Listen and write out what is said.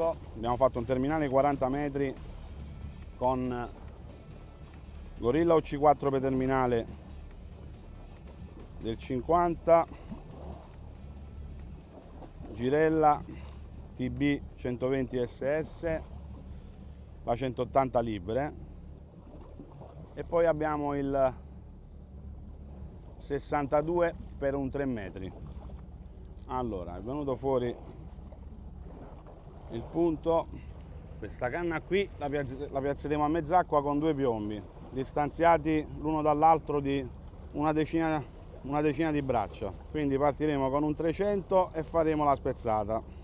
corto, abbiamo fatto un terminale 40 metri con Gorilla UC4 per terminale del 50, Girella TB 120 SS, la 180 libere, e poi abbiamo il 62 per un 3 metri. Allora, è venuto fuori il punto. Questa canna qui la piazzeremo a mezz'acqua con due piombi distanziati l'uno dall'altro di una decina di braccia, quindi partiremo con un 300 e faremo la spezzata.